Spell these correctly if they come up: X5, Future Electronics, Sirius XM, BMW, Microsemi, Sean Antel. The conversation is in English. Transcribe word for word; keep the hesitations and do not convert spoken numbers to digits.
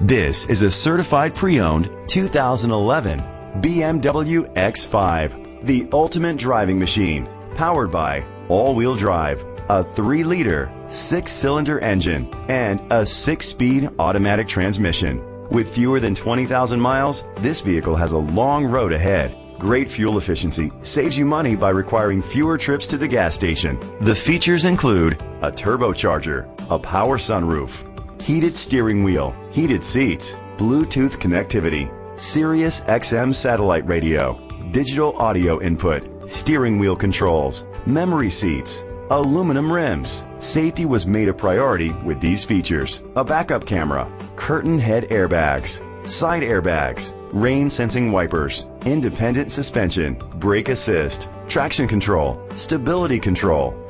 This is a certified pre-owned two thousand eleven B M W X five, the ultimate driving machine, powered by all-wheel drive, a three liter, six cylinder engine, and a six speed automatic transmission. With fewer than twenty thousand miles, this vehicle has a long road ahead. Great fuel efficiency saves you money by requiring fewer trips to the gas station. The features include a turbocharger, a power sunroof, heated steering wheel, heated seats, Bluetooth connectivity, Sirius X M satellite radio, digital audio input, steering wheel controls, memory seats, aluminum rims. Safety was made a priority with these features: a backup camera, curtain head airbags, side airbags, rain sensing wipers, independent suspension, brake assist, traction control, stability control,